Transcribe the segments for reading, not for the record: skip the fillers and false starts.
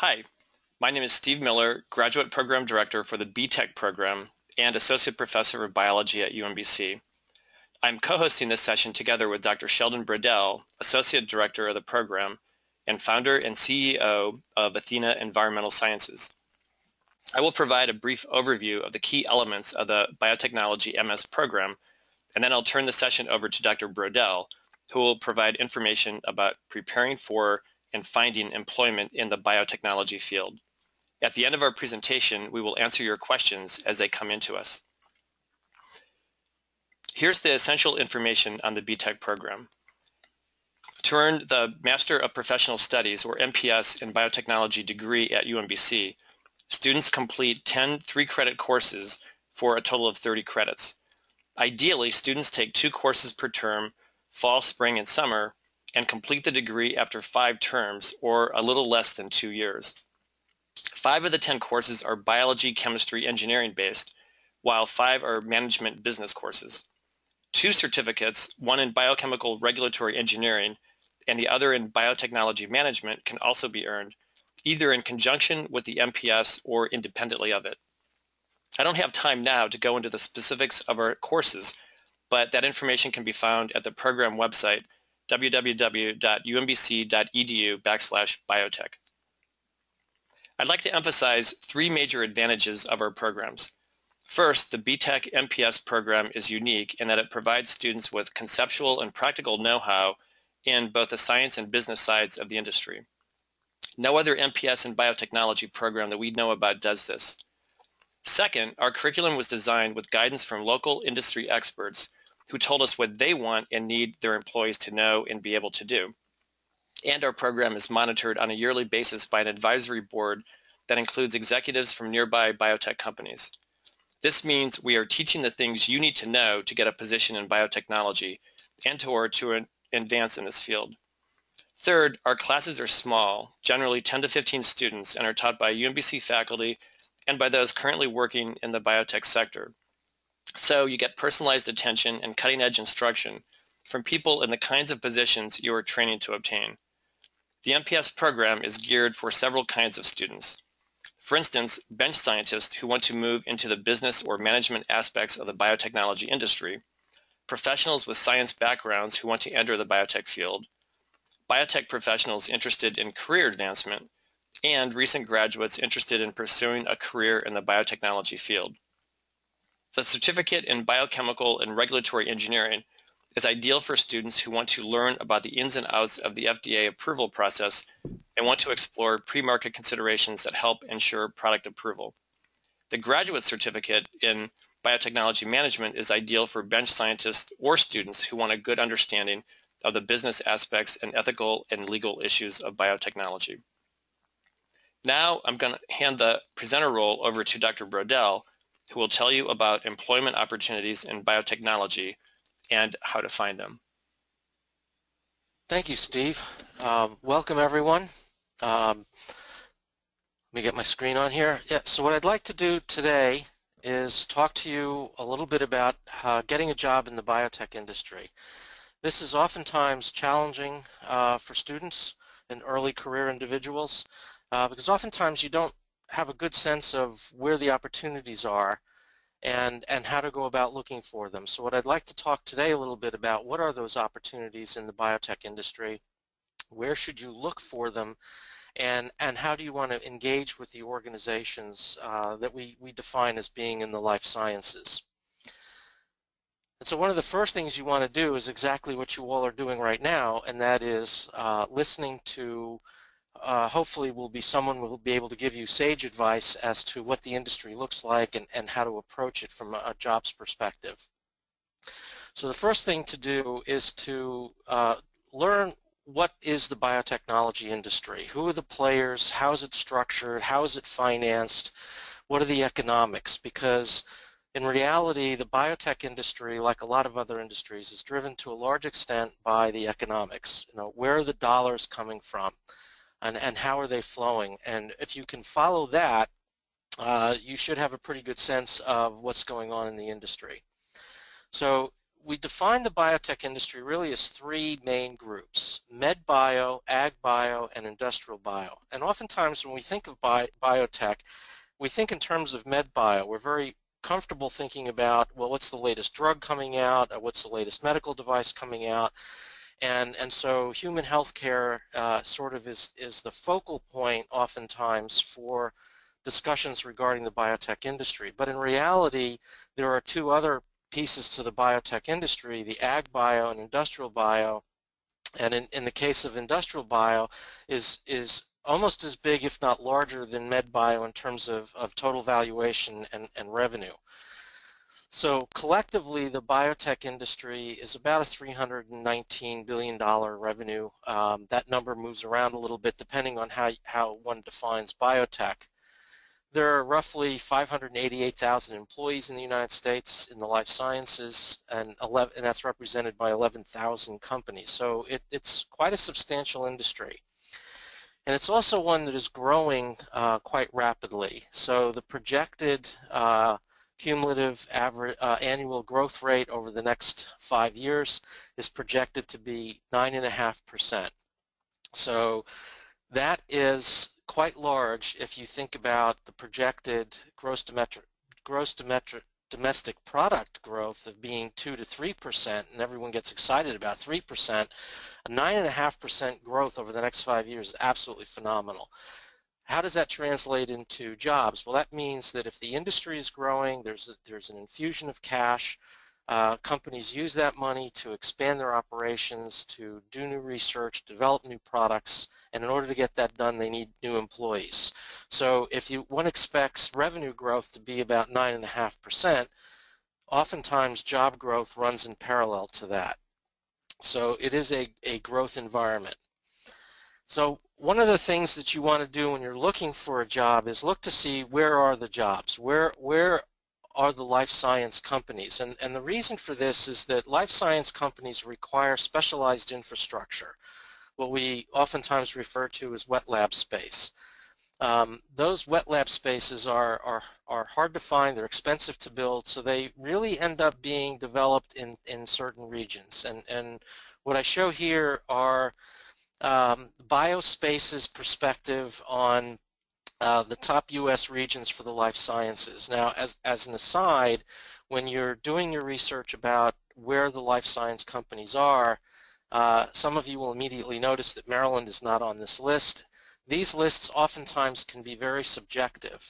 Hi, my name is Steve Miller, Graduate Program Director for the BTEC program and Associate Professor of Biology at UMBC. I'm co-hosting this session together with Dr. Sheldon Brodell, Associate Director of the program and Founder and CEO of Athena Environmental Sciences. I will provide a brief overview of the key elements of the Biotechnology MS program, and then I'll turn the session over to Dr. Brodell, who will provide information about preparing for and finding employment in the biotechnology field. At the end of our presentation, we will answer your questions as they come into us. Here's the essential information on the BTEC program. To earn the Master of Professional Studies, or MPS, in Biotechnology degree at UMBC, students complete 10 3-credit courses for a total of 30 credits. Ideally, students take 2 courses per term, fall, spring, and summer, and complete the degree after 5 terms, or a little less than 2 years. 5 of the 10 courses are biology, chemistry, engineering based, while 5 are management business courses. 2 certificates, one in biochemical regulatory engineering and the other in biotechnology management, can also be earned, either in conjunction with the MPS or independently of it. I don't have time now to go into the specifics of our courses, but that information can be found at the program website, www.umbc.edu/biotech. I'd like to emphasize 3 major advantages of our programs. First, the BTEC MPS program is unique in that it provides students with conceptual and practical know-how in both the science and business sides of the industry. No other MPS and biotechnology program that we know about does this. Second, our curriculum was designed with guidance from local industry experts who told us what they want and need their employees to know and be able to do. And our program is monitored on a yearly basis by an advisory board that includes executives from nearby biotech companies. This means we are teaching the things you need to know to get a position in biotechnology and to advance in this field. Third, our classes are small, generally 10 to 15 students, and are taught by UMBC faculty and by those currently working in the biotech sector. So you get personalized attention and cutting-edge instruction from people in the kinds of positions you are training to obtain. The MPS program is geared for several kinds of students. For instance, bench scientists who want to move into the business or management aspects of the biotechnology industry, professionals with science backgrounds who want to enter the biotech field, biotech professionals interested in career advancement, and recent graduates interested in pursuing a career in the biotechnology field. The certificate in biochemical and regulatory engineering is ideal for students who want to learn about the ins and outs of the FDA approval process and want to explore pre-market considerations that help ensure product approval. The graduate certificate in biotechnology management is ideal for bench scientists or students who want a good understanding of the business aspects and ethical and legal issues of biotechnology. Now I'm going to hand the presenter role over to Dr. Brodell, who will tell you about employment opportunities in biotechnology and how to find them. Thank you, Steve. Welcome, everyone. Let me get my screen on here. Yeah, so what I'd like to do today is talk to you a little bit about getting a job in the biotech industry. This is oftentimes challenging for students and early career individuals because oftentimes you don't have a good sense of where the opportunities are and how to go about looking for them. So what I'd like to talk today a little bit about what are those opportunities in the biotech industry, where should you look for them, and how do you want to engage with the organizations that we define as being in the life sciences. And so one of the first things you want to do is exactly what you all are doing right now, and that is listening to hopefully someone will be able to give you sage advice as to what the industry looks like and how to approach it from a jobs perspective. So the first thing to do is to learn what is the biotechnology industry, who are the players, how is it structured, how is it financed, what are the economics, because in reality the biotech industry, like a lot of other industries, is driven to a large extent by the economics. You know, where are the dollars coming from? And how are they flowing? And if you can follow that, you should have a pretty good sense of what's going on in the industry. So we define the biotech industry really as three main groups: med bio, ag bio, and industrial bio. And oftentimes when we think of biotech, we think in terms of med bio. We're very comfortable thinking about, well, what's the latest drug coming out, what's the latest medical device coming out, and so human health care sort of is the focal point oftentimes for discussions regarding the biotech industry. But in reality, there are two other pieces to the biotech industry, the ag bio and industrial bio, and in the case of industrial bio is almost as big, if not larger, than med bio in terms of total valuation and revenue. So collectively, the biotech industry is about a $319 billion revenue. That number moves around a little bit depending on how one defines biotech. There are roughly 588,000 employees in the United States in the life sciences, and that's represented by 11,000 companies. So it's quite a substantial industry. And it's also one that is growing quite rapidly. So the projected cumulative average annual growth rate over the next 5 years is projected to be 9.5%. So that is quite large if you think about the projected gross domestic product growth of being 2 to 3%, and everyone gets excited about 3%. A 9.5% growth over the next 5 years is absolutely phenomenal. How does that translate into jobs? Well, that means that if the industry is growing, there's an infusion of cash. Companies use that money to expand their operations, to do new research, develop new products, and in order to get that done, they need new employees. So if one expects revenue growth to be about 9.5%, oftentimes job growth runs in parallel to that. So it is a growth environment. So one of the things that you want to do when you're looking for a job is look to see where are the jobs, where are the life science companies. And the reason for this is that life science companies require specialized infrastructure, what we oftentimes refer to as wet lab space. Those wet lab spaces are hard to find, they're expensive to build, so they really end up being developed in certain regions. And what I show here are BioSpace's perspective on the top U.S. regions for the life sciences. Now, as an aside, when you're doing your research about where the life science companies are, some of you will immediately notice that Maryland is not on this list. These lists oftentimes can be very subjective.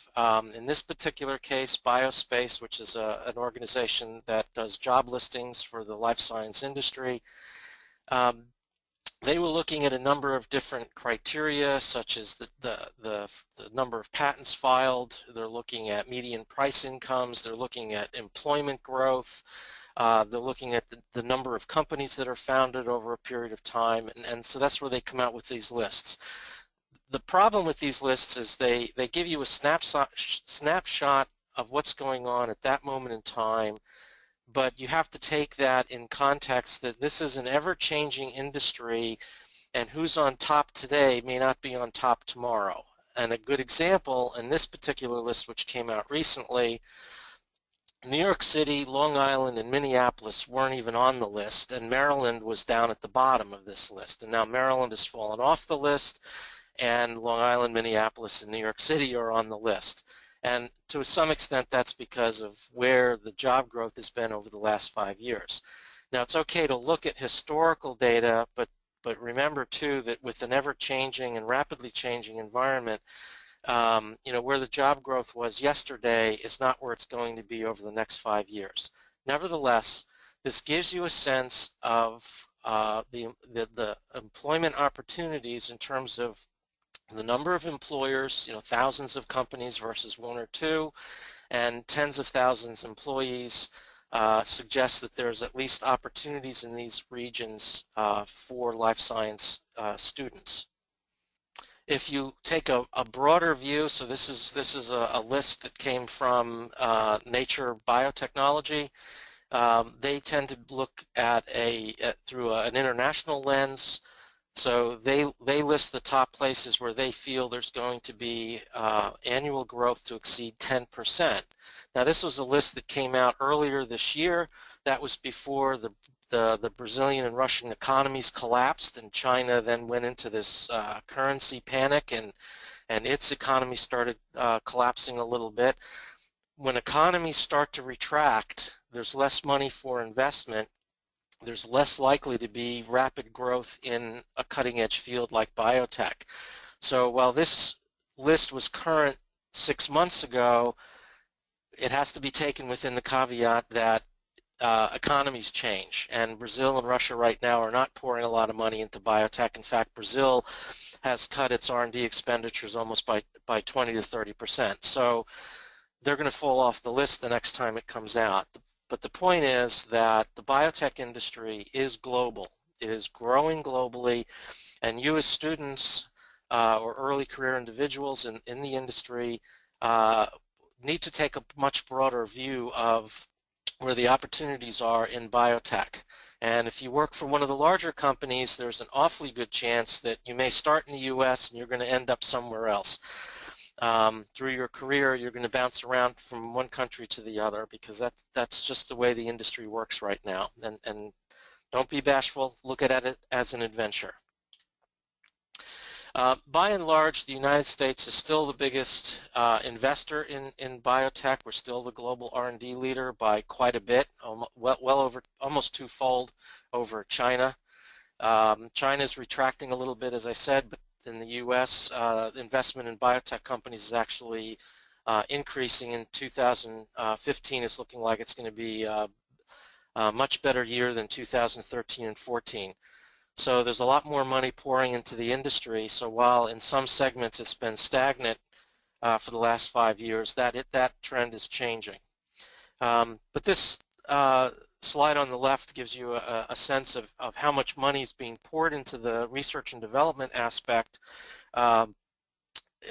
In this particular case, BioSpace, which is an organization that does job listings for the life science industry, they were looking at a number of different criteria, such as the number of patents filed. They're looking at median price incomes. They're looking at employment growth. They're looking at the number of companies that are founded over a period of time, and so that's where they come out with these lists. The problem with these lists is they give you a snapshot of what's going on at that moment in time, but you have to take that in context that this is an ever-changing industry, and who's on top today may not be on top tomorrow. And a good example in this particular list, which came out recently, New York City, Long Island, and Minneapolis weren't even on the list, and Maryland was down at the bottom of this list. And now Maryland has fallen off the list, and Long Island, Minneapolis, and New York City are on the list. And to some extent, that's because of where the job growth has been over the last 5 years. Now, it's okay to look at historical data, but remember, too, that with an ever-changing and rapidly changing environment, you know, where the job growth was yesterday is not where it's going to be over the next 5 years. Nevertheless, this gives you a sense of the employment opportunities in terms of the number of employers, you know, thousands of companies versus one or two, and tens of thousands of employees suggests that there's at least opportunities in these regions for life science students. If you take a broader view, so this is a list that came from Nature Biotechnology. They tend to look at through an international lens. So they list the top places where they feel there's going to be annual growth to exceed 10%. Now, this was a list that came out earlier this year, That was before the Brazilian and Russian economies collapsed, and China then went into this currency panic, and its economy started collapsing a little bit. When economies start to retract, there's less money for investment. There's less likely to be rapid growth in a cutting-edge field like biotech. So while this list was current 6 months ago, it has to be taken within the caveat that economies change, and Brazil and Russia right now are not pouring a lot of money into biotech. In fact, Brazil has cut its R&D expenditures almost by 20 to 30%. So they're going to fall off the list the next time it comes out. But the point is that the biotech industry is global. It is growing globally, and you as students or early career individuals in the industry need to take a much broader view of where the opportunities are in biotech. And if you work for one of the larger companies, there's an awfully good chance that you may start in the US and you're going to end up somewhere else. Through your career, you're going to bounce around from one country to the other, because that's just the way the industry works right now. And don't be bashful. Look at it as an adventure. By and large, the United States is still the biggest investor in biotech. We're still the global R&D leader by quite a bit, well over almost twofold over China. China's retracting a little bit, as I said, but in the U.S., investment in biotech companies is actually increasing. In 2015, it's looking like it's going to be a much better year than 2013 and 14. So there's a lot more money pouring into the industry. So while in some segments it's been stagnant for the last 5 years, that trend is changing. But this slide on the left gives you a sense of how much money is being poured into the research and development aspect, and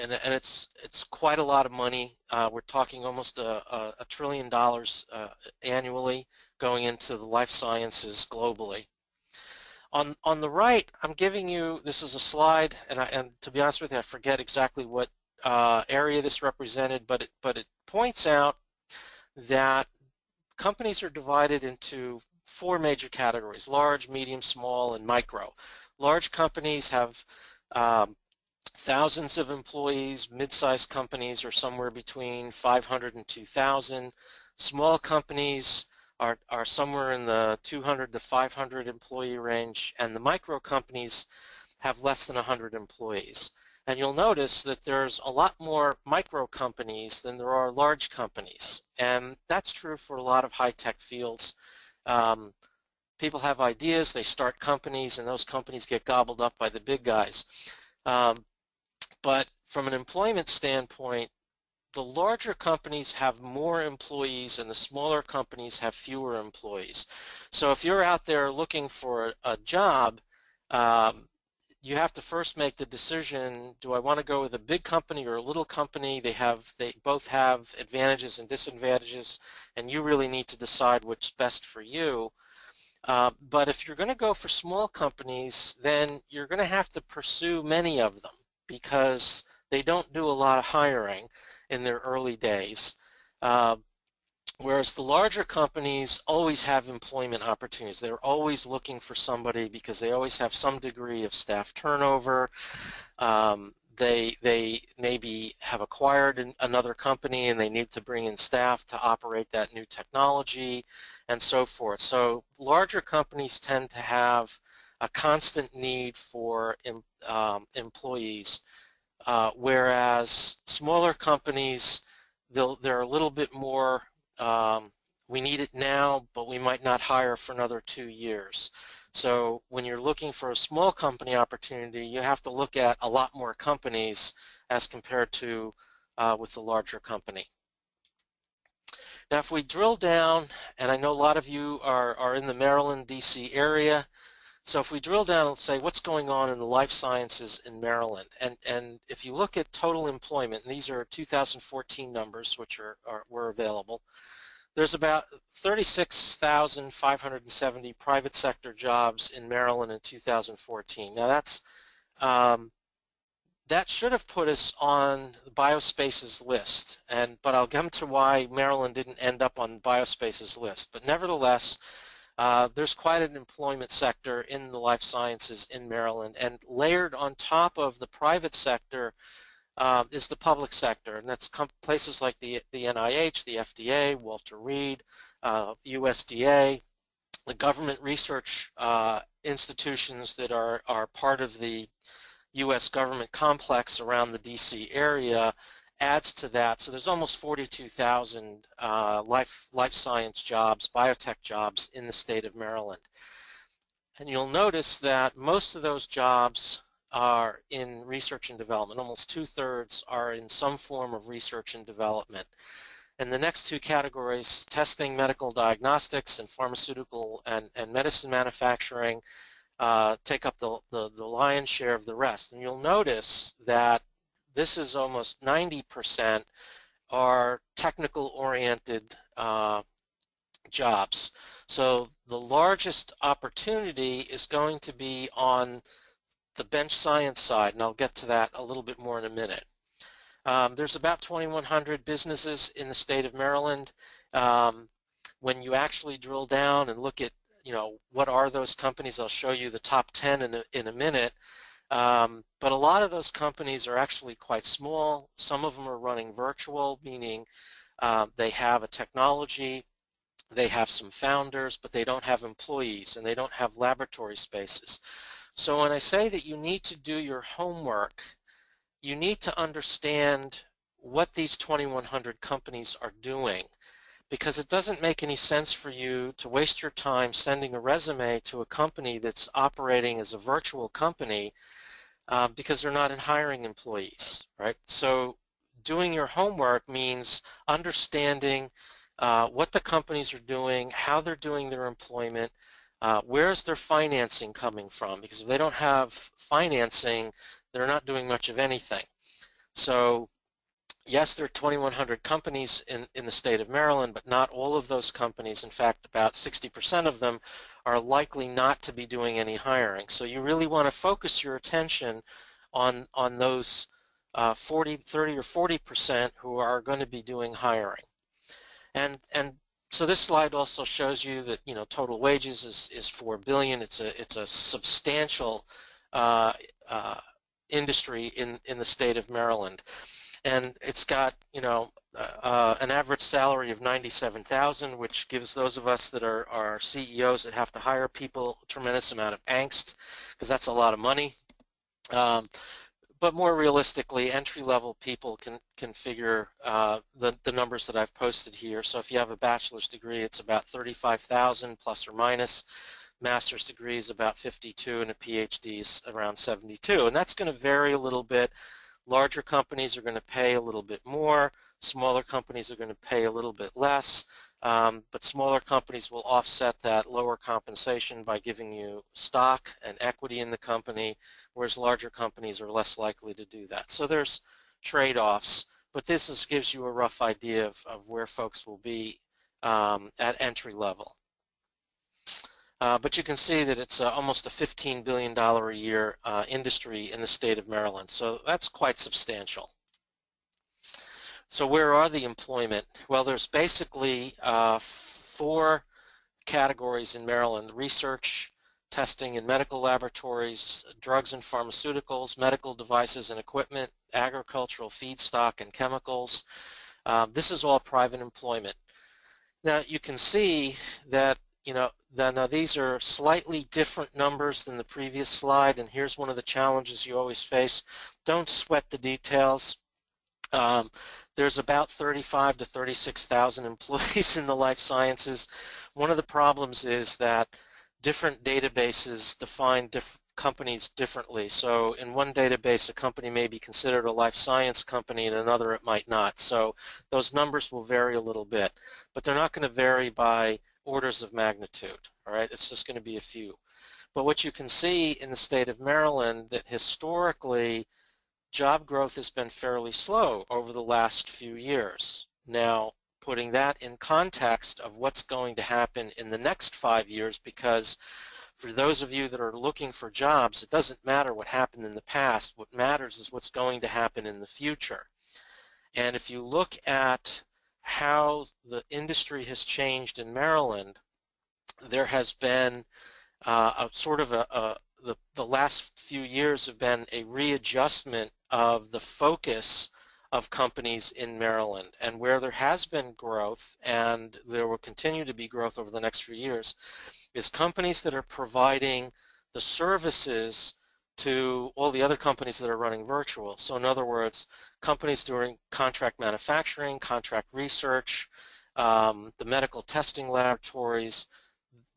it's quite a lot of money. We're talking almost a $1 trillion annually going into the life sciences globally. On the right, I'm giving you, this is a slide, and to be honest with you, I forget exactly what area this represented, but it points out that companies are divided into four major categories: large, medium, small, and micro. Large companies have thousands of employees. Mid-sized companies are somewhere between 500 and 2,000. Small companies are somewhere in the 200 to 500 employee range, and the micro companies have less than 100 employees. And you'll notice that there's a lot more micro companies than there are large companies, and that's true for a lot of high-tech fields. People have ideas, they start companies, and those companies get gobbled up by the big guys. But from an employment standpoint, the larger companies have more employees and the smaller companies have fewer employees. So if you're out there looking for a job, you have to first make the decision, do I want to go with a big company or a little company? They both have advantages and disadvantages, and you really need to decide what's best for you. But if you're going to go for small companies, then you're going to have to pursue many of them, because they don't do a lot of hiring in their early days, whereas the larger companies always have employment opportunities. They're always looking for somebody because they always have some degree of staff turnover. They maybe have acquired another company and they need to bring in staff to operate that new technology and so forth. So larger companies tend to have a constant need for employees. Whereas smaller companies, they're a little bit more, we need it now, but we might not hire for another 2 years. So when you're looking for a small company opportunity, you have to look at a lot more companies as compared to with the larger company. Now if we drill down, and I know a lot of you are in the Maryland, D.C. area, so if we drill down and say what's going on in the life sciences in Maryland, and if you look at total employment, and these are 2014 numbers which were available, there's about 36,570 private sector jobs in Maryland in 2014. Now that's that should have put us on BioSpace's list, but I'll come to why Maryland didn't end up on BioSpace's list. But nevertheless, there's quite an employment sector in the life sciences in Maryland, and layered on top of the private sector is the public sector, and that's places like the NIH, the FDA, Walter Reed, USDA, the government research institutions that are part of the U.S. government complex around the D.C. area adds to that. So there's almost 42,000 life science jobs, biotech jobs in the state of Maryland. And you'll notice that most of those jobs are in research and development. Almost 2/3 are in some form of research and development. And the next two categories, testing, medical diagnostics, and pharmaceutical and medicine manufacturing, take up the lion's share of the rest. And you'll notice that this is almost 90% are technical-oriented jobs. So the largest opportunity is going to be on the bench science side, and I'll get to that a little bit more in a minute. There's about 2,100 businesses in the state of Maryland. When you actually drill down and look at, you know, what are those companies, I'll show you the top 10 in a minute. But a lot of those companies are actually quite small. Some of them are running virtual, meaning they have a technology, they have some founders, but they don't have employees and they don't have laboratory spaces. So when I say that you need to do your homework, you need to understand what these 2,100 companies are doing, because it doesn't make any sense for you to waste your time sending a resume to a company that's operating as a virtual company because they're not hiring employees, right? So doing your homework means understanding what the companies are doing, how they're doing their employment, where's their financing coming from, because if they don't have financing, they're not doing much of anything. So yes, there are 2,100 companies in the state of Maryland, but not all of those companies, in fact about 60% of them, are likely not to be doing any hiring. So you really want to focus your attention on those 30 or 40% who are going to be doing hiring. And so this slide also shows you that, you know, total wages is $4 billion. It's a substantial industry in the state of Maryland, and it's got, you know, an average salary of $97,000, which gives those of us that are CEOs that have to hire people a tremendous amount of angst, because that's a lot of money. But more realistically, entry-level people can figure the numbers that I've posted here. So if you have a bachelor's degree, it's about $35,000 plus or minus. Master's degree is about $52,000, and a PhD is around $72,000. And that's going to vary a little bit. Larger companies are going to pay a little bit more. Smaller companies are going to pay a little bit less. But smaller companies will offset that lower compensation by giving you stock and equity in the company, whereas larger companies are less likely to do that. So there's trade-offs, but this gives you a rough idea of where folks will be at entry level. But you can see that it's almost a $15 billion a year industry in the state of Maryland, so that's quite substantial. So where are the employment? Well, there's basically four categories in Maryland: research, testing and medical laboratories, drugs and pharmaceuticals, medical devices and equipment, agricultural feedstock and chemicals. This is all private employment. Now you can see that, you know, now these are slightly different numbers than the previous slide, and here's one of the challenges you always face. Don't sweat the details. There's about 35,000 to 36,000 employees in the life sciences. One of the problems is that different databases define companies differently. So in one database, a company may be considered a life science company, and in another it might not. So those numbers will vary a little bit, but they're not going to vary by orders of magnitude, all right? It's just going to be a few. But what you can see in the state of Maryland, that historically job growth has been fairly slow over the last few years. Now, putting that in context of what's going to happen in the next 5 years, because for those of you that are looking for jobs, it doesn't matter what happened in the past. What matters is what's going to happen in the future. And if you look at how the industry has changed in Maryland, there has been the last few years have been a readjustment of the focus of companies in Maryland, and where there has been growth, and there will continue to be growth over the next few years, is companies that are providing the services to all the other companies that are running virtual. So in other words, companies doing contract manufacturing, contract research, the medical testing laboratories,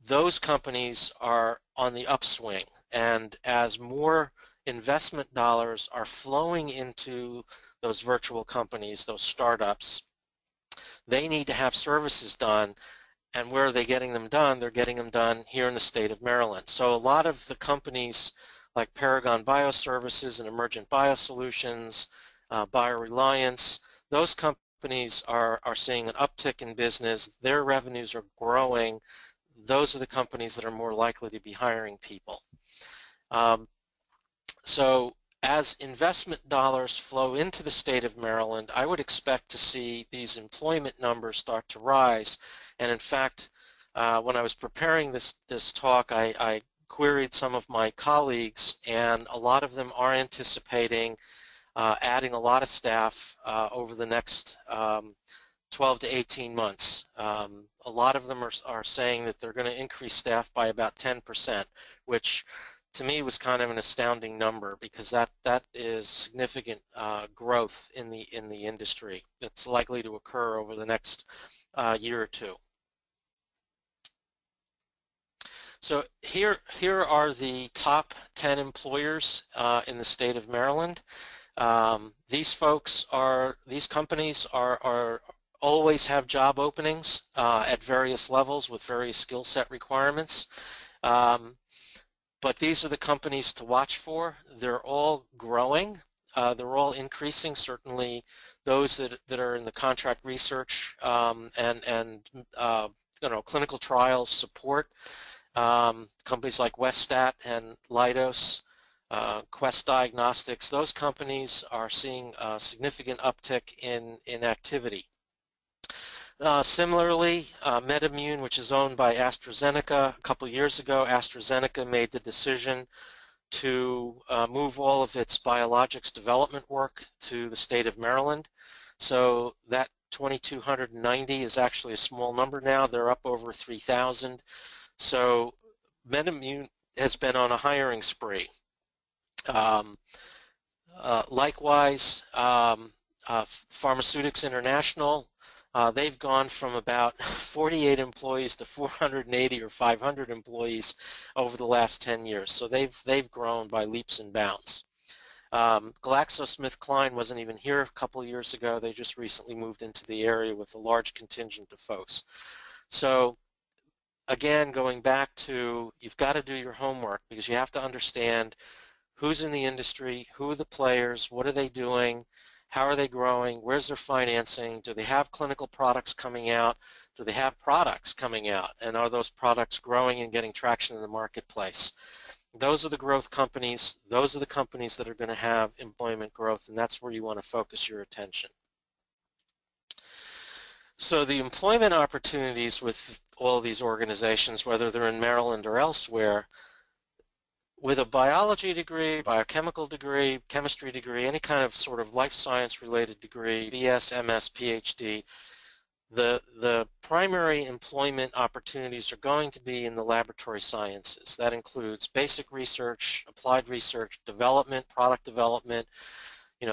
those companies are on the upswing. And as more investment dollars are flowing into those virtual companies, those startups, they need to have services done. And where are they getting them done? They're getting them done here in the state of Maryland. So a lot of the companies like Paragon Bioservices and Emergent Biosolutions, BioReliance, those companies are seeing an uptick in business. Their revenues are growing. Those are the companies that are more likely to be hiring people. So as investment dollars flow into the state of Maryland, I would expect to see these employment numbers start to rise. And in fact, when I was preparing this talk, I queried some of my colleagues, and a lot of them are anticipating adding a lot of staff over the next 12 to 18 months. A lot of them are saying that they're going to increase staff by about 10%, which to me was kind of an astounding number, because that is significant growth in the industry that's likely to occur over the next year or two. So here are the top 10 employers in the state of Maryland. These companies always have job openings at various levels with various skill set requirements. But these are the companies to watch for. They're all growing. They're all increasing. Certainly, those that are in the contract research and clinical trials support. Companies like Westat and Leidos, Quest Diagnostics, those companies are seeing a significant uptick in activity. Similarly, MedImmune, which is owned by AstraZeneca, a couple years ago, AstraZeneca made the decision to move all of its biologics development work to the state of Maryland. So that 2,290 is actually a small number now. They're up over 3,000. So MedImmune has been on a hiring spree. Likewise, Pharmaceutics International, they've gone from about 48 employees to 480 or 500 employees over the last 10 years. So they've grown by leaps and bounds. GlaxoSmithKline wasn't even here a couple years ago. They just recently moved into the area with a large contingent of folks. So again, going back to, you've got to do your homework, because you have to understand who's in the industry, who are the players, what are they doing, how are they growing, where's their financing, do they have clinical products coming out, do they have products coming out, and are those products growing and getting traction in the marketplace? Those are the growth companies. Those are the companies that are going to have employment growth, and that's where you want to focus your attention. So the employment opportunities with all these organizations, whether they're in Maryland or elsewhere, with a biology degree, biochemical degree, chemistry degree, any kind of sort of life science related degree, BS, MS, PhD, the primary employment opportunities are going to be in the laboratory sciences. That includes basic research, applied research, development, product development,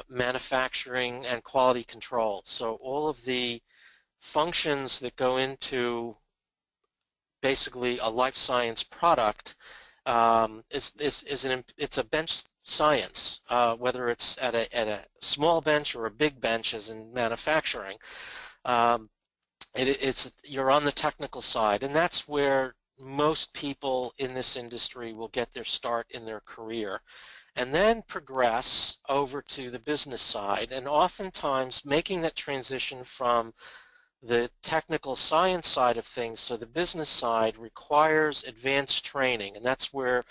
manufacturing, and quality control. So all of the functions that go into basically a life science product it's a bench science, whether it's at a small bench or a big bench, as in manufacturing. You're on the technical side, and that's where most people in this industry will get their start in their career, and then progress over to the business side, and oftentimes making that transition from The technical science side of things, so the business side, requires advanced training, and that's where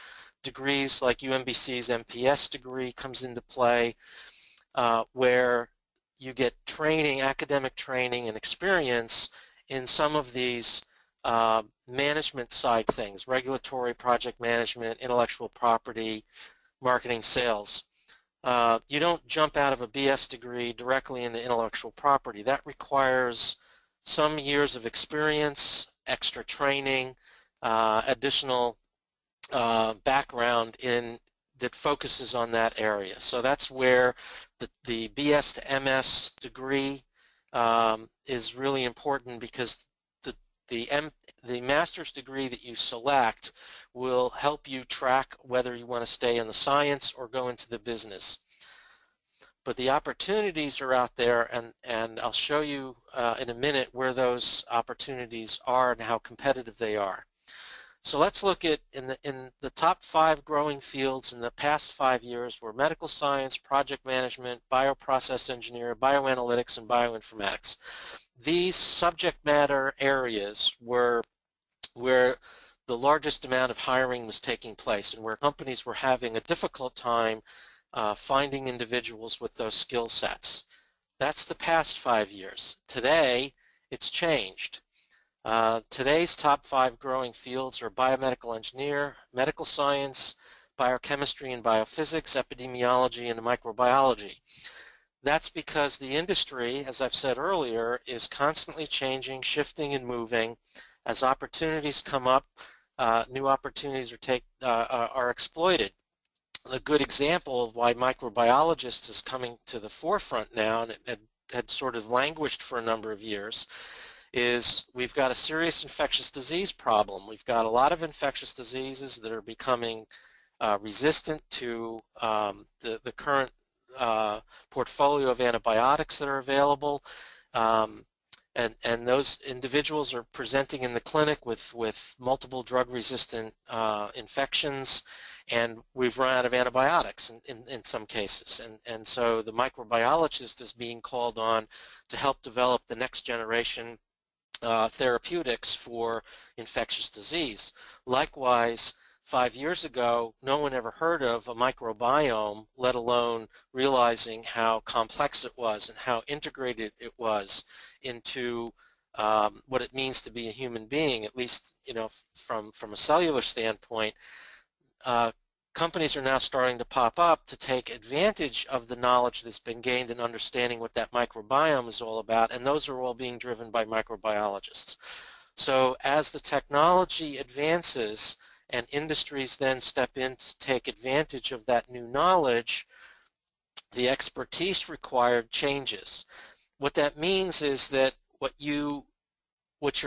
degrees like UMBC's MPS degree comes into play, where you get training, academic training and experience in some of these management side things, regulatory, project management, intellectual property, marketing, sales. You don't jump out of a BS degree directly into intellectual property. That requires some years of experience, extra training, additional background in that focuses on that area. So that's where the BS to MS degree is really important, because the master's degree that you select will help you track whether you want to stay in the science or go into the business. But the opportunities are out there, and I'll show you in a minute where those opportunities are and how competitive they are. So let's look at in the top 5 growing fields in the past 5 years were medical science, project management, bioprocess engineering, bioanalytics, and bioinformatics. These subject matter areas were where the largest amount of hiring was taking place, and where companies were having a difficult time finding individuals with those skill sets. That's the past 5 years. Today, it's changed. Today's top 5 growing fields are biomedical engineer, medical science, biochemistry and biophysics, epidemiology, and microbiology. That's because the industry, as I've said earlier, is constantly changing, shifting, and moving. As opportunities come up, new opportunities are exploited. A good example of why microbiologists is coming to the forefront now, and it had sort of languished for a number of years, is we've got a serious infectious disease problem. We've got a lot of infectious diseases that are becoming resistant to the current portfolio of antibiotics that are available, and those individuals are presenting in the clinic with multiple drug-resistant infections, and we've run out of antibiotics in some cases. And so the microbiologist is being called on to help develop the next generation therapeutics for infectious disease. Likewise, 5 years ago, no one ever heard of a microbiome, let alone realizing how complex it was and how integrated it was into what it means to be a human being, at least, you know, from a cellular standpoint. Companies are now starting to pop up to take advantage of the knowledge that's been gained in understanding what that microbiome is all about, and those are all being driven by microbiologists. So as the technology advances and industries then step in to take advantage of that new knowledge, the expertise required changes. What that means is that what you're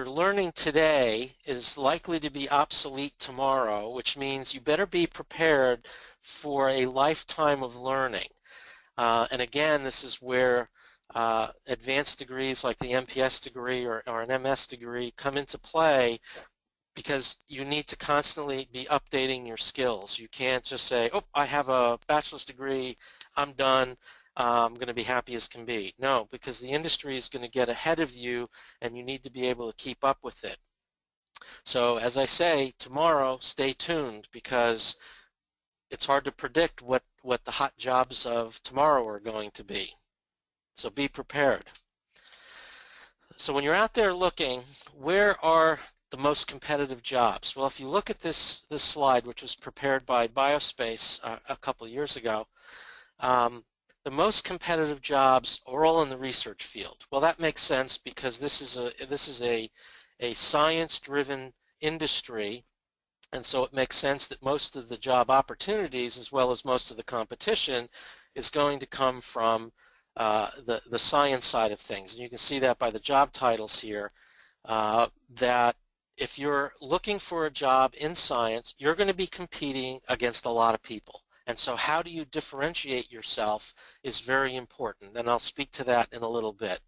learning today is likely to be obsolete tomorrow, which means you better be prepared for a lifetime of learning. And again, this is where advanced degrees like the MPS degree or an MS degree come into play, because you need to constantly be updating your skills. You can't just say, oh, I have a bachelor's degree, I'm done. I'm going to be happy as can be. No, because the industry is going to get ahead of you, and you need to be able to keep up with it. So as I say, tomorrow, stay tuned, because it's hard to predict what the hot jobs of tomorrow are going to be. So be prepared. So when you're out there looking, where are the most competitive jobs? Well, if you look at this slide, which was prepared by BioSpace a couple of years ago, the most competitive jobs are all in the research field. Well, that makes sense, because this is a science-driven industry, and so it makes sense that most of the job opportunities, as well as most of the competition, is going to come from the science side of things. And you can see that by the job titles here, that if you're looking for a job in science, you're going to be competing against a lot of people. And so how do you differentiate yourself is very important, and I'll speak to that in a little bit.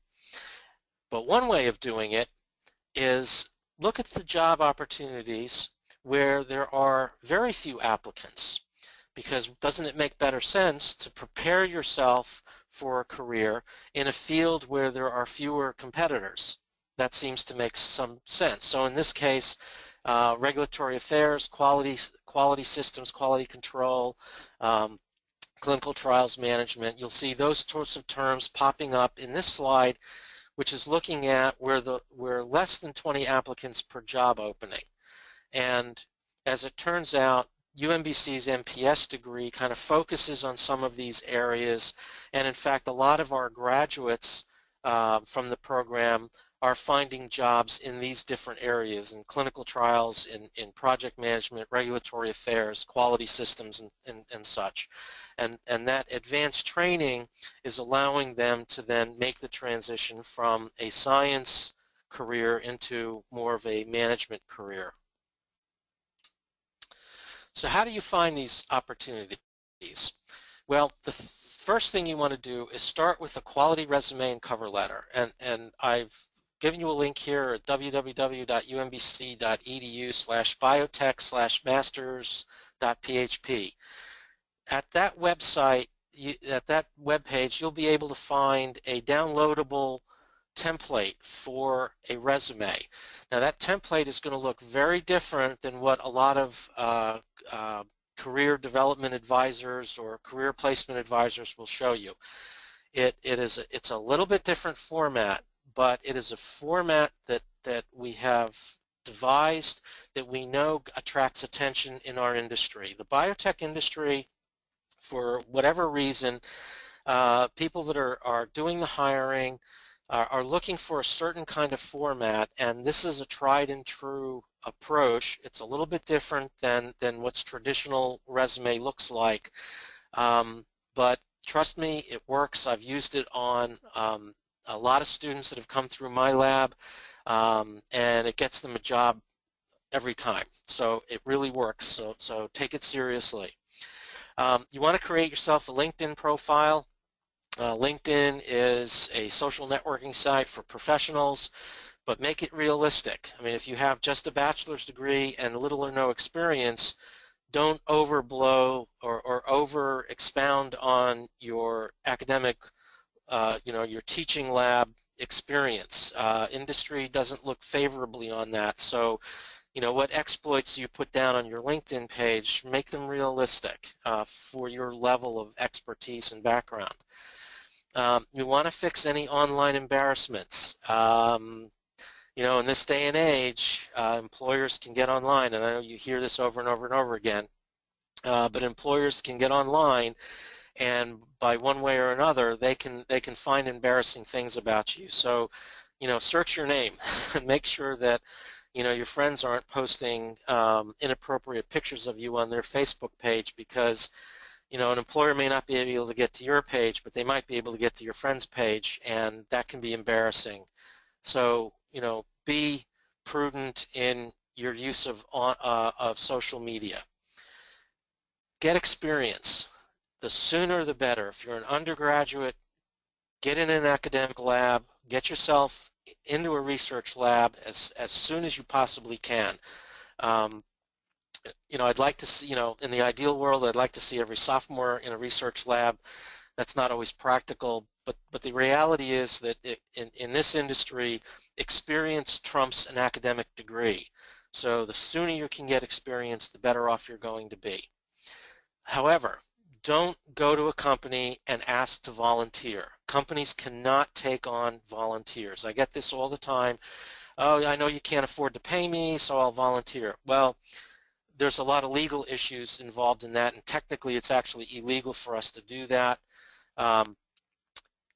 But one way of doing it is look at the job opportunities where there are very few applicants, because doesn't it make better sense to prepare yourself for a career in a field where there are fewer competitors? that seems to make some sense. So in this case, regulatory affairs, quality systems, quality control, clinical trials management, you'll see those sorts of terms popping up in this slide, which is looking at where less than 20 applicants per job opening. And as it turns out, UMBC's MPS degree kind of focuses on some of these areas, and in fact a lot of our graduates from the program are finding jobs in these different areas, in clinical trials, in project management, regulatory affairs, quality systems, and such. And that advanced training is allowing them to then make the transition from a science career into more of a management career. So how do you find these opportunities? Well, the first thing you want to do is start with a quality resume and cover letter. And I've given you a link here at www.umbc.edu/biotech/masters.php. At that website, at that web page, you'll be able to find a downloadable template for a resume. Now that template is going to look very different than what a lot of career development advisors or career placement advisors will show you. It's a little bit different format, but it is a format that we have devised that we know attracts attention in our industry. The biotech industry, for whatever reason, people that are doing the hiring are looking for a certain kind of format, and this is a tried and true approach. It's a little bit different than what's traditional resume looks like, but trust me, it works. I've used it on a lot of students that have come through my lab, and it gets them a job every time. So it really works, so take it seriously. You want to create yourself a LinkedIn profile. LinkedIn is a social networking site for professionals, but make it realistic. I mean, if you have just a bachelor's degree and little or no experience, don't overblow or over expound on your academic, your teaching lab experience. Industry doesn't look favorably on that. So, what exploits you put down on your LinkedIn page, make them realistic for your level of expertise and background. You want to fix any online embarrassments. In this day and age, employers can get online, and I know you hear this over and over and over again, but employers can get online, and by one way or another, they can find embarrassing things about you. So, search your name and make sure that, your friends aren't posting inappropriate pictures of you on their Facebook page, because an employer may not be able to get to your page, but they might be able to get to your friend's page, and that can be embarrassing. So, be prudent in your use of social media. Get experience. The sooner the better. If you're an undergraduate, get in an academic lab, get yourself into a research lab as soon as you possibly can. I'd like to see, in the ideal world, I'd like to see every sophomore in a research lab. That's not always practical, but the reality is that in this industry, experience trumps an academic degree. So the sooner you can get experience, the better off you're going to be. However, don't go to a company and ask to volunteer. Companies cannot take on volunteers. I get this all the time. Oh, I know you can't afford to pay me, so I'll volunteer. Well, there's a lot of legal issues involved in that, and technically it's actually illegal for us to do that.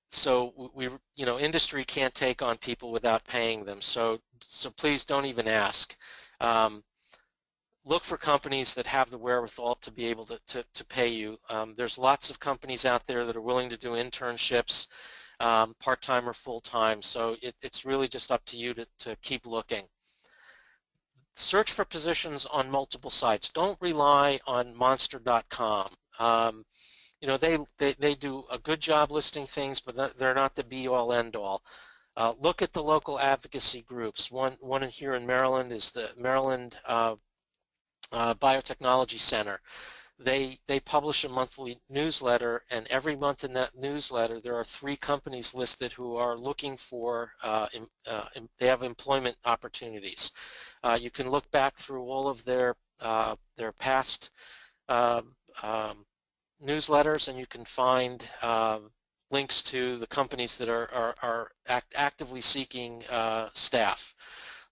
So we, industry can't take on people without paying them. So please don't even ask. Look for companies that have the wherewithal to be able to pay you. There's lots of companies out there that are willing to do internships, part-time or full-time. So it's really just up to you to keep looking. Search for positions on multiple sites. Don't rely on Monster.com. They do a good job listing things, but they're not the be-all, end-all. Look at the local advocacy groups. One here in Maryland is the Maryland Biotechnology Center. They publish a monthly newsletter, and every month in that newsletter there are 3 companies listed who are looking for, they have employment opportunities. You can look back through all of their past newsletters, and you can find links to the companies that are actively seeking staff.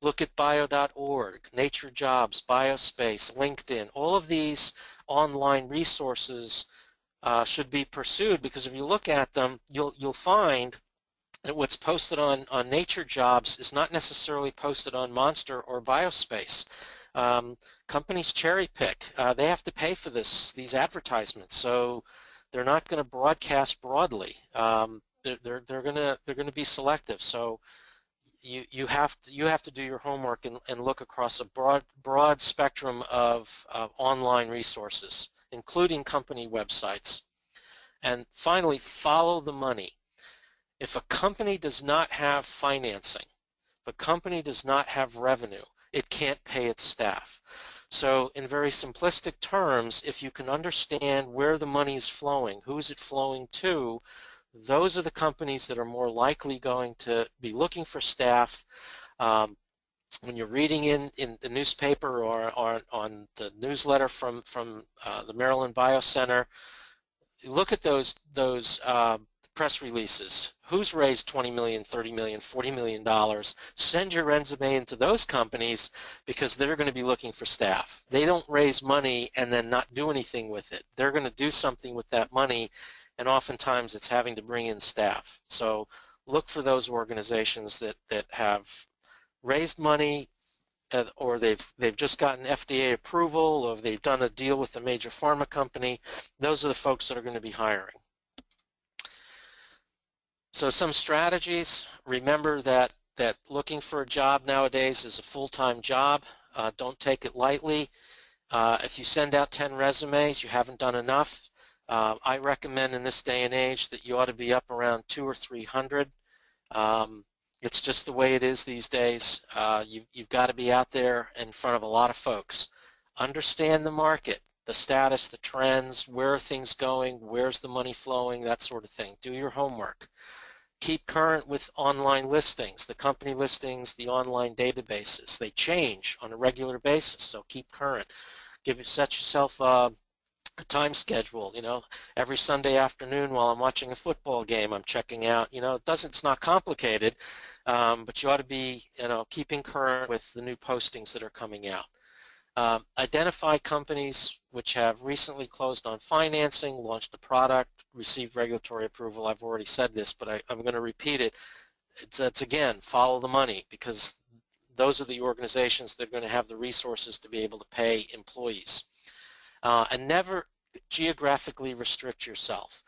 Look at bio.org, NatureJobs, BioSpace, LinkedIn. All of these online resources should be pursued, because if you look at them, you'll find that what's posted on NatureJobs is not necessarily posted on Monster or BioSpace. Companies cherry pick. They have to pay for these advertisements, so they're not going to broadcast broadly. They're going to be selective. So you have to do your homework and look across a broad spectrum of online resources, including company websites. And finally, follow the money. If a company does not have financing, if a company does not have revenue, it can't pay its staff. So in very simplistic terms, if you can understand where the money is flowing, who is it flowing to, those are the companies that are more likely going to be looking for staff. When you're reading in the newspaper or on the newsletter from the Maryland BioCentre, look at those press releases. Who's raised $20 million, $30 million, $40 million? Send your resume into those companies, because they're going to be looking for staff. They don't raise money and then not do anything with it. They're going to do something with that money, and oftentimes it's having to bring in staff. So look for those organizations that have raised money, or they've just gotten FDA approval, or they've done a deal with a major pharma company. Those are the folks that are going to be hiring. So some strategies: remember that looking for a job nowadays is a full-time job. Don't take it lightly. If you send out 10 resumes, you haven't done enough. I recommend in this day and age that you ought to be up around 200 or 300. It's just the way it is these days. You've got to be out there in front of a lot of folks. Understand the market, the status, the trends, where are things going, where's the money flowing, that sort of thing. Do your homework. Keep current with online listings, the company listings, the online databases. They change on a regular basis, so keep current. Set yourself a time schedule. You know, every Sunday afternoon while I'm watching a football game, I'm checking out. You know, it's not complicated, but you ought to be, keeping current with the new postings that are coming out. Identify companies which have recently closed on financing, launched a product, received regulatory approval. I've already said this, but I'm going to repeat it. It's again, follow the money, because those are the organizations that are going to have the resources to be able to pay employees. And never geographically restrict yourself.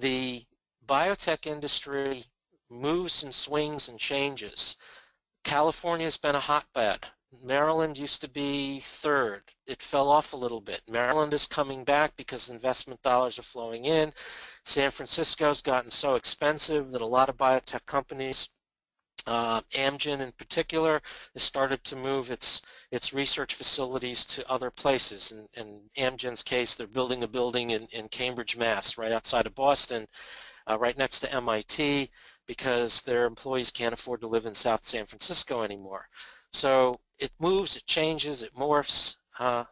The biotech industry moves and swings and changes. California's been a hotbed. Maryland used to be 3rd. It fell off a little bit. Maryland is coming back because investment dollars are flowing in. San Francisco's gotten so expensive that a lot of biotech companies, Amgen in particular, has started to move its research facilities to other places. In Amgen's case, they're building a building in Cambridge, Mass, right outside of Boston, right next to MIT, because their employees can't afford to live in South San Francisco anymore. So it moves, it changes, it morphs.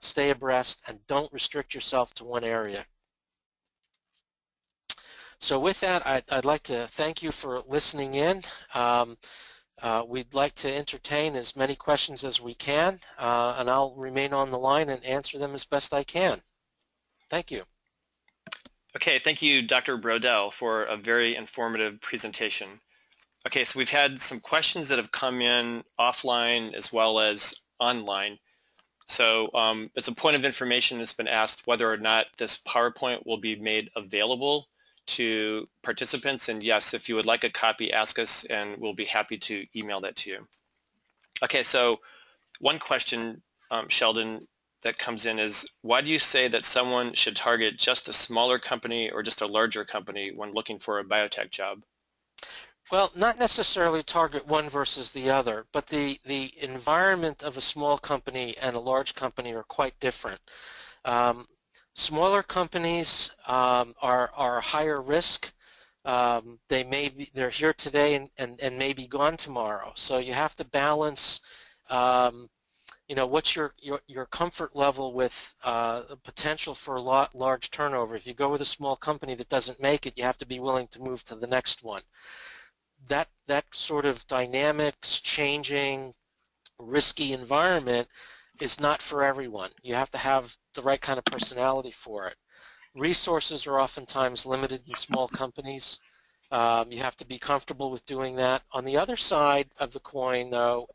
Stay abreast and don't restrict yourself to one area. So with that, I'd like to thank you for listening in. We'd like to entertain as many questions as we can, and I'll remain on the line and answer them as best I can. Thank you. Okay, thank you, Dr. Brodell, for a very informative presentation. Okay, so we've had some questions that have come in offline as well as online. So it's a point of information that's been asked whether or not this PowerPoint will be made available to participants, and yes, if you would like a copy, ask us and we'll be happy to email that to you. Okay, so one question, Sheldon, that comes in is, why do you say that someone should target just a smaller company or just a larger company when looking for a biotech job? Well, not necessarily target one versus the other, but the environment of a small company and a large company are quite different. Smaller companies are higher risk. They're here today and may be gone tomorrow. So you have to balance, what's your comfort level with the potential for a large turnover. If you go with a small company that doesn't make it, you have to be willing to move to the next one. That sort of dynamics, changing, risky environment is not for everyone. You have to have the right kind of personality for it. Resources are oftentimes limited in small companies. You have to be comfortable with doing that. On the other side of the coin, though,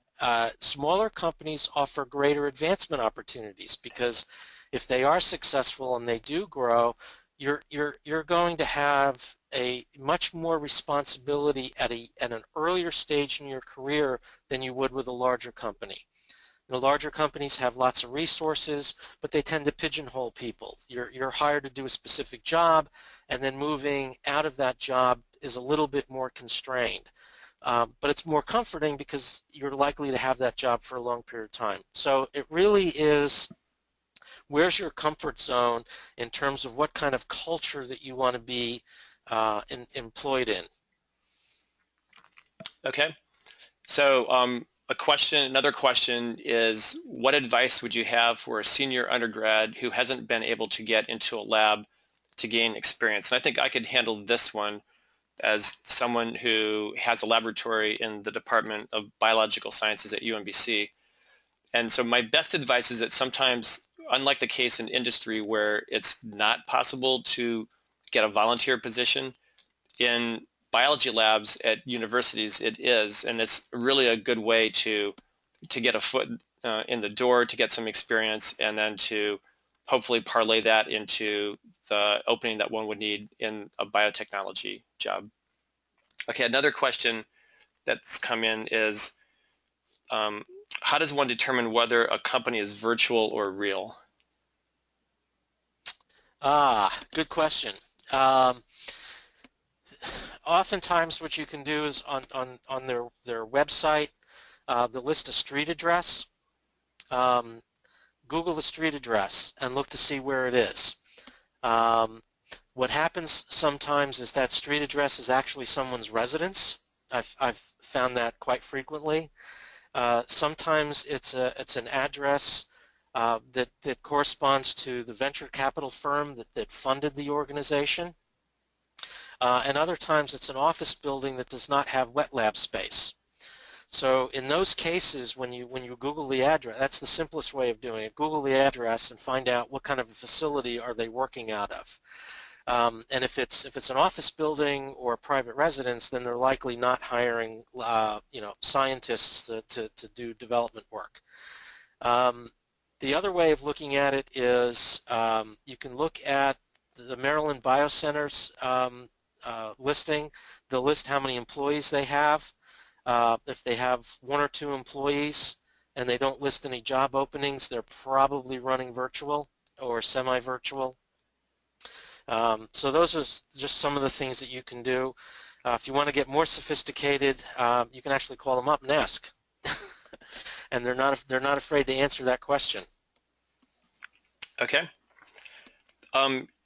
smaller companies offer greater advancement opportunities, because if they are successful and they do grow, you're going to have a much more responsibility at an earlier stage in your career than you would with a larger company. Larger companies have lots of resources, but they tend to pigeonhole people. You're hired to do a specific job, and then moving out of that job is a little bit more constrained. But it's more comforting because you're likely to have that job for a long period of time. So it really is, where's your comfort zone in terms of what kind of culture that you want to be employed in? Okay. So, another question is, what advice would you have for a senior undergrad who hasn't been able to get into a lab to gain experience? And I think I could handle this one as someone who has a laboratory in the Department of Biological Sciences at UMBC. And so my best advice is that sometimes, unlike the case in industry where it's not possible to get a volunteer position, in biology labs at universities it is, and it's really a good way to get a foot in the door, to get some experience, and then to hopefully parlay that into the opening that one would need in a biotechnology job. Okay, another question that's come in is, how does one determine whether a company is virtual or real? Good question. Oftentimes what you can do is on their website, they'll list a street address. Google the street address and look to see where it is. What happens sometimes is that street address is actually someone's residence. I've found that quite frequently. Sometimes it's an address that corresponds to the venture capital firm that funded the organization. And other times it's an office building that does not have wet lab space. So in those cases, when you Google the address, that's the simplest way of doing it. Google the address and find out what kind of a facility are they working out of. And if it's an office building or a private residence, then they're likely not hiring scientists to do development work. The other way of looking at it is you can look at the Maryland BioCentre's listing. They'll list how many employees they have. If they have one or two employees and they don't list any job openings, they're probably running virtual or semi-virtual. So those are just some of the things that you can do. If you want to get more sophisticated, you can actually call them up and ask, and they're not afraid to answer that question. Okay.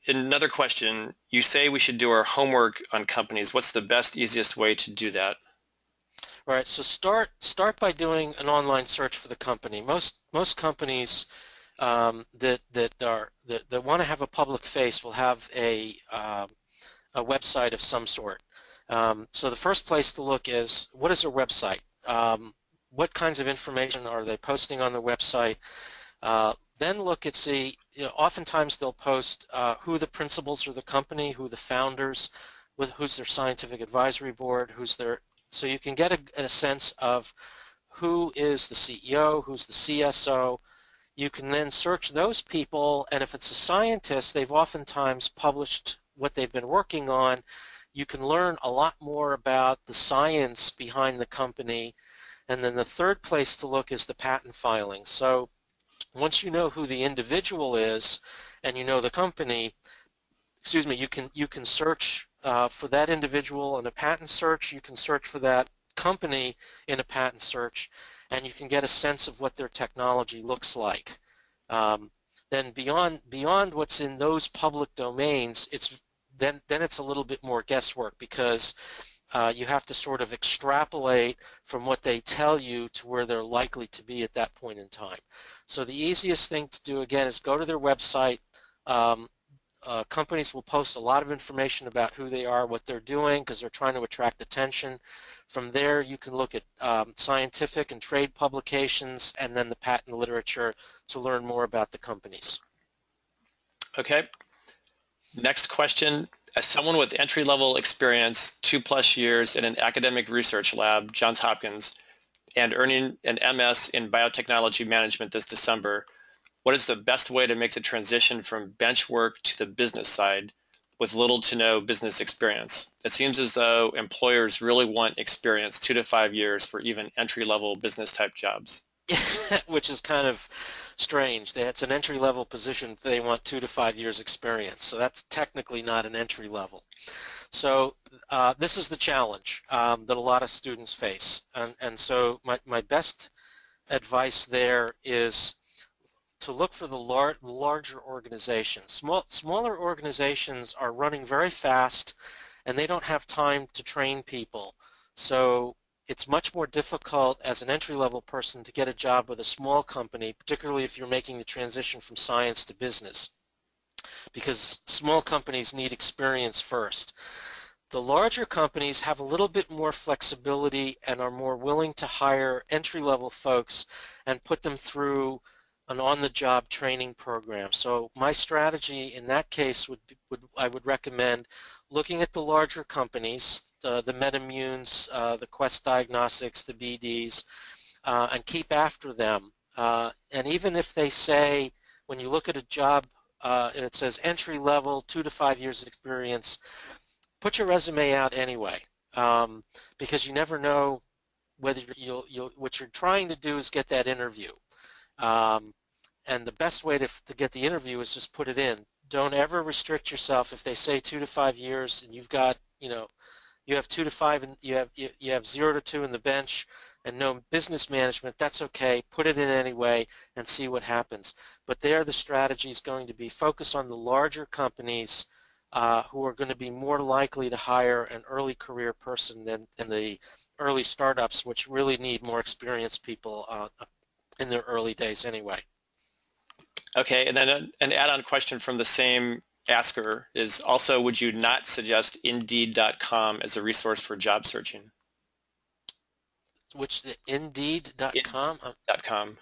Another question, you say we should do our homework on companies. What's the best, easiest way to do that? All right, so start by doing an online search for the company. Most companies that want to have a public face will have a website of some sort. So the first place to look is, what is their website? What kinds of information are they posting on the website? Then look and see, oftentimes they'll post who the principals are of the company, who the founders, who's their scientific advisory board, so you can get a sense of who is the CEO, who's the CSO. You can then search those people, and if it's a scientist, they've oftentimes published what they've been working on. You can learn a lot more about the science behind the company. And then the third place to look is the patent filing. So once you know who the individual is and you know the company, you can search for that individual in a patent search, you can search for that company in a patent search, and you can get a sense of what their technology looks like. then beyond what's in those public domains, it's then it's a little bit more guesswork, because you have to sort of extrapolate from what they tell you to where they're likely to be at that point in time. So the easiest thing to do, again, is go to their website. Companies will post a lot of information about who they are, what they're doing, because they're trying to attract attention. From there, you can look at scientific and trade publications, and then the patent literature to learn more about the companies. Okay. Next question. As someone with entry-level experience, 2+ years in an academic research lab, Johns Hopkins, and earning an MS in biotechnology management this December, what is the best way to make the transition from bench work to the business side with little to no business experience? It seems as though employers really want experience 2 to 5 years for even entry-level business-type jobs. Which is kind of strange. It's an entry-level position. They want 2 to 5 years experience, so that's technically not an entry level. So this is the challenge that a lot of students face, and so my best advice there is to look for the larger organizations. Smaller organizations are running very fast, and they don't have time to train people. So it's much more difficult as an entry-level person to get a job with a small company, particularly if you're making the transition from science to business, because small companies need experience first. The larger companies have a little bit more flexibility and are more willing to hire entry-level folks and put them through an on-the-job training program. So my strategy in that case I would recommend looking at the larger companies, the MedImmunes, the Quest Diagnostics, the BDs, and keep after them. And even if they say, when you look at a job and it says entry level, 2 to 5 years experience, put your resume out anyway, because you never know whether what you're trying to do is get that interview. And the best way to get the interview is just put it in. Don't ever restrict yourself. If they say 2 to 5 years and you've got, you have 2 to 5 and you have 0 to 2 in the bench and no business management, that's okay. Put it in anyway and see what happens. But there the strategy is going to be focus on the larger companies who are going to be more likely to hire an early career person than the early startups, which really need more experienced people in their early days anyway. Okay, and then an add-on question from the same asker is also, would you not suggest Indeed.com as a resource for job searching? Which, the Indeed.com? .com.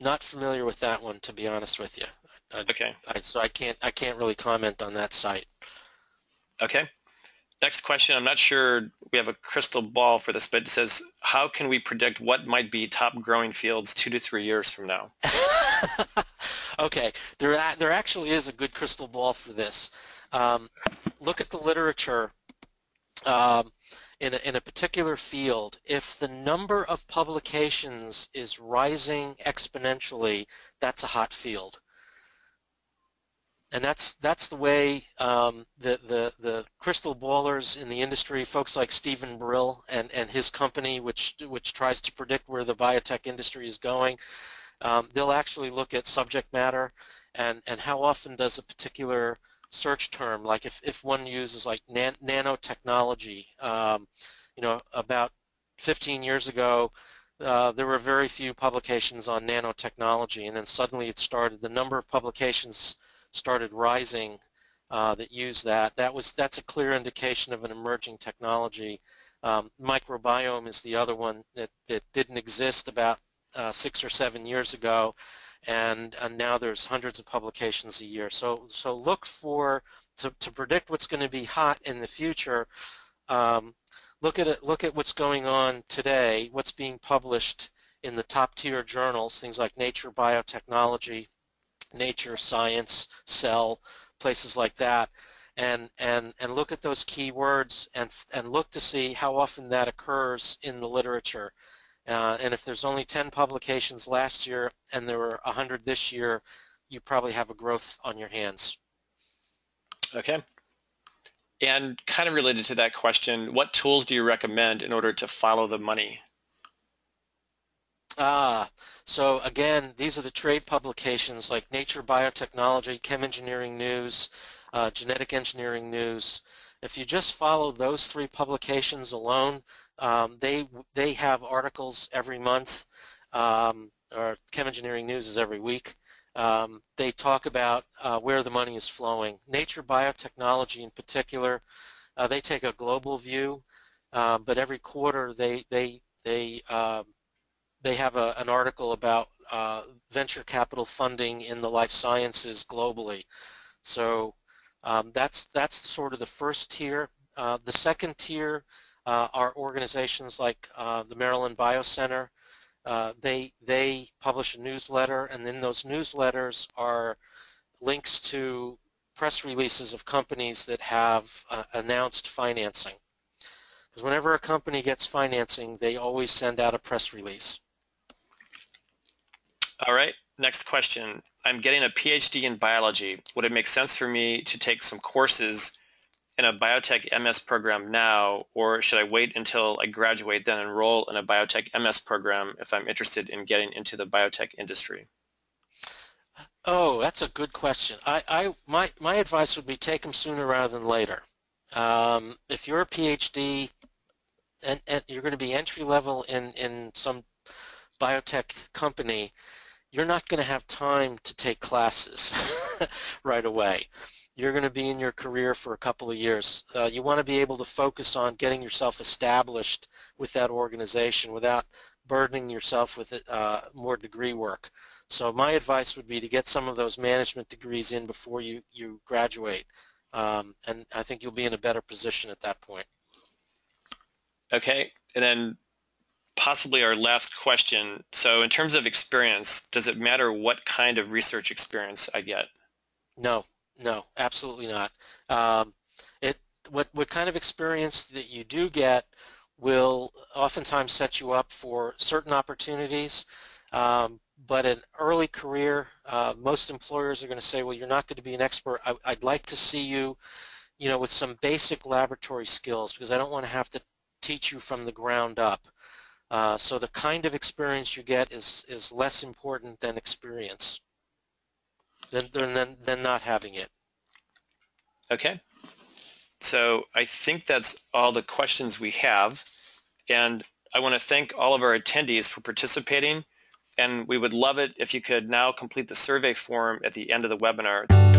Not familiar with that one, to be honest with you. Okay. So I can't really comment on that site. Okay. Next question, I'm not sure we have a crystal ball for this, but it says, how can we predict what might be top growing fields 2 to 3 years from now? Okay, there actually is a good crystal ball for this. Look at the literature in a particular field. If the number of publications is rising exponentially, that's a hot field. And that's the way the crystal ballers in the industry, folks like Stephen Brill and his company, which tries to predict where the biotech industry is going, they'll actually look at subject matter and how often does a particular search term, like if one uses like nanotechnology, about 15 years ago, there were very few publications on nanotechnology, and then suddenly it started. The number of publications started rising that use that. That's a clear indication of an emerging technology. Microbiome is the other one that didn't exist about 6 or 7 years ago, and now there's hundreds of publications a year. So look for to predict what's going to be hot in the future. Look at what's going on today, what's being published in the top tier journals, things like Nature Biotechnology, Nature, Science, Cell, places like that, and look at those keywords and look to see how often that occurs in the literature. And if there's only 10 publications last year and there were 100 this year, you probably have a growth on your hands. Okay. And kind of related to that question, what tools do you recommend in order to follow the money? So again, these are the trade publications like Nature Biotechnology, Chem Engineering News, Genetic Engineering News. If you just follow those three publications alone, they have articles every month, or Chem Engineering News is every week. They talk about where the money is flowing. Nature Biotechnology in particular, they take a global view, but every quarter they have an article about venture capital funding in the life sciences globally. So that's sort of the first tier. The second tier are organizations like the Maryland BioCentre. They publish a newsletter, and in those newsletters are links to press releases of companies that have announced financing. Because whenever a company gets financing, they always send out a press release. All right, next question. I'm getting a PhD in biology. Would it make sense for me to take some courses in a biotech MS program now, or should I wait until I graduate, then enroll in a biotech MS program if I'm interested in getting into the biotech industry? Oh, that's a good question. My advice would be take them sooner rather than later. If you're a PhD and you're going to be entry level in some biotech company, you're not going to have time to take classes right away. You're going to be in your career for a couple of years. You want to be able to focus on getting yourself established with that organization without burdening yourself with more degree work. So my advice would be to get some of those management degrees in before you graduate, and I think you'll be in a better position at that point. Okay, and then possibly our last question. So in terms of experience, does it matter what kind of research experience I get? No. No, absolutely not. What kind of experience that you do get will oftentimes set you up for certain opportunities, but in early career, most employers are going to say, well, you're not going to be an expert. I'd like to see you with some basic laboratory skills, because I don't want to have to teach you from the ground up. So the kind of experience you get is less important than experience. Than not having it. Okay. So I think that's all the questions we have. And I want to thank all of our attendees for participating. And we would love it if you could now complete the survey form at the end of the webinar.